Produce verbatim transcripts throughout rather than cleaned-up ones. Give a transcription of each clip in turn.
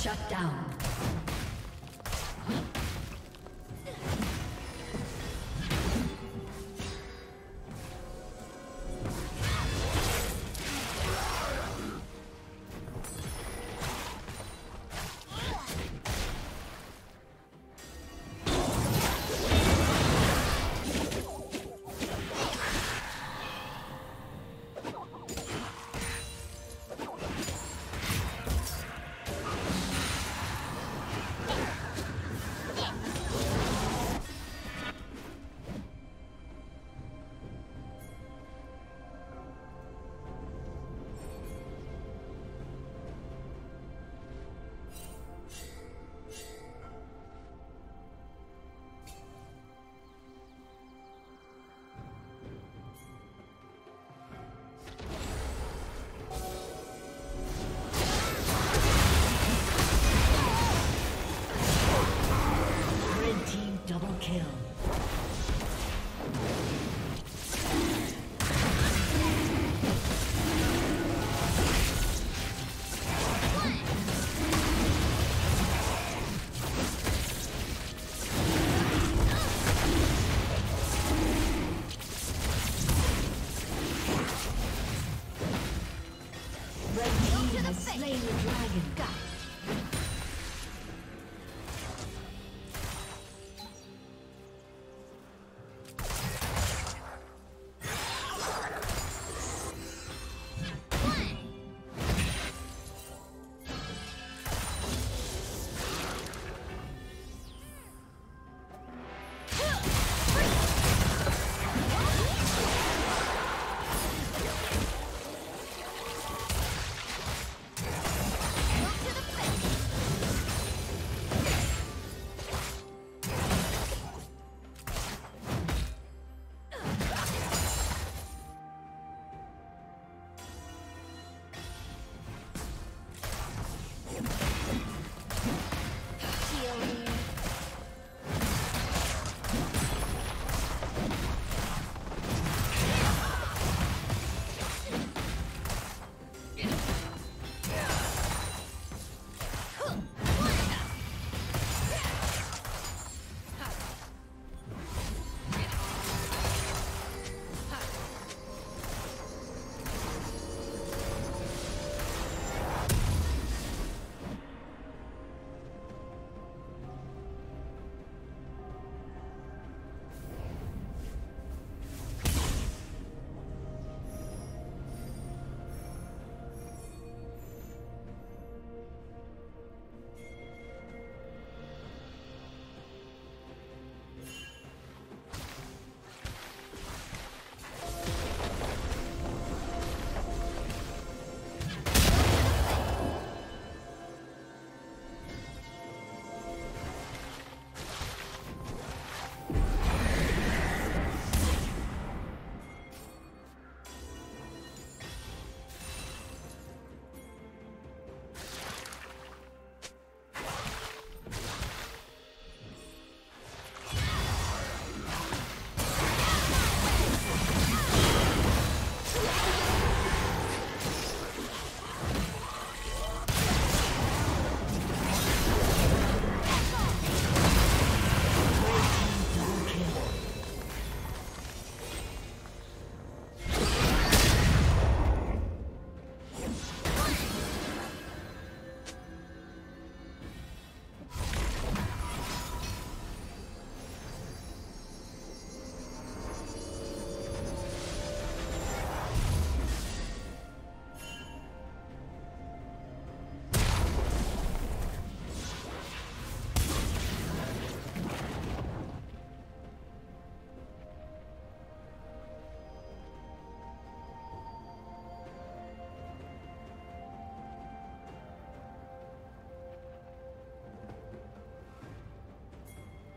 Shut down.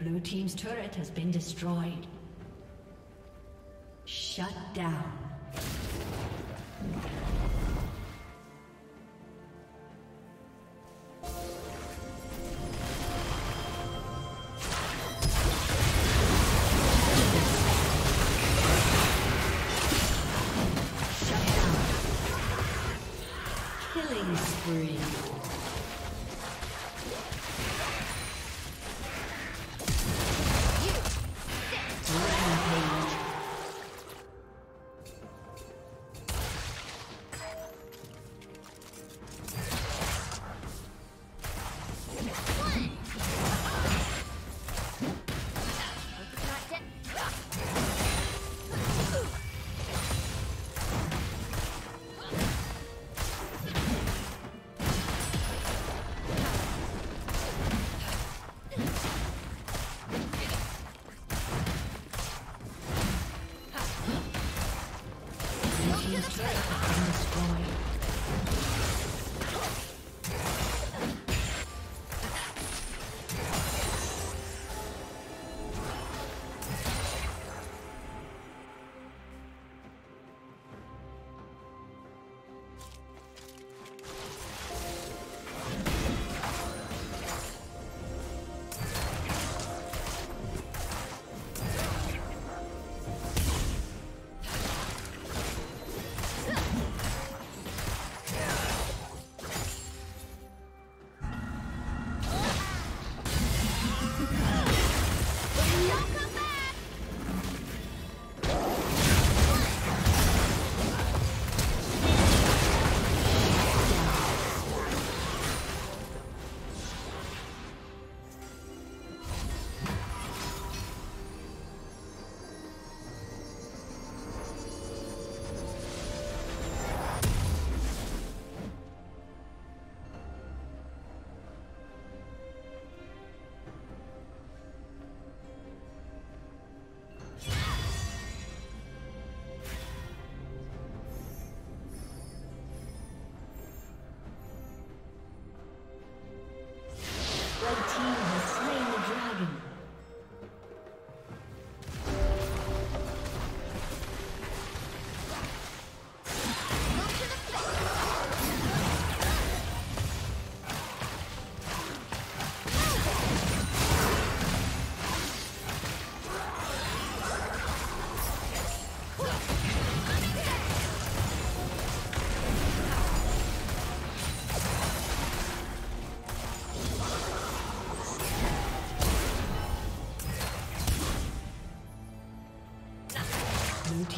Blue team's turret has been destroyed. Shut down. Shut down. Killing spree.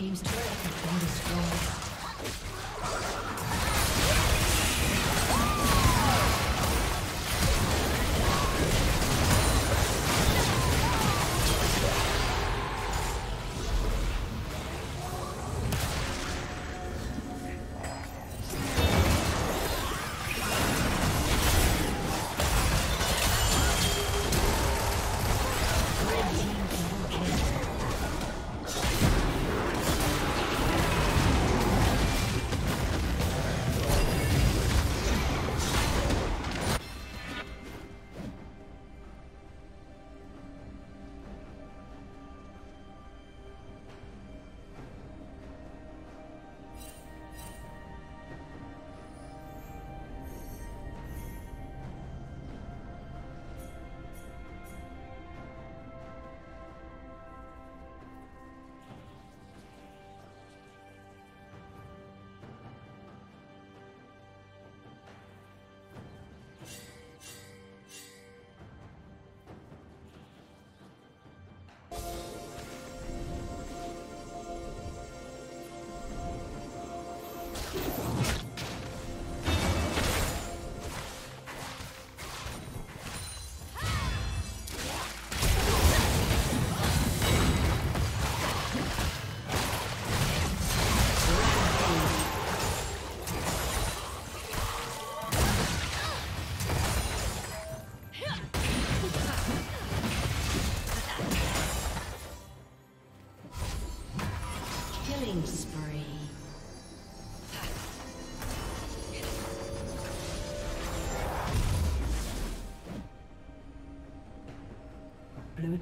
team's turret has been destroyed. Blue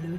Blue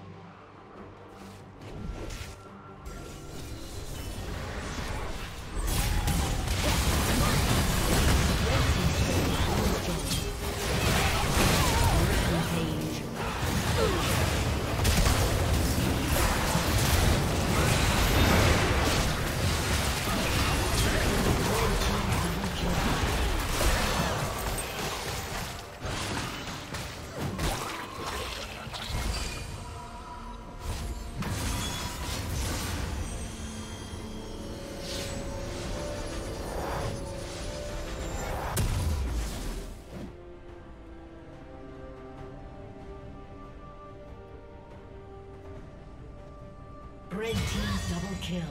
Red team double kill.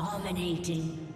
Dominating.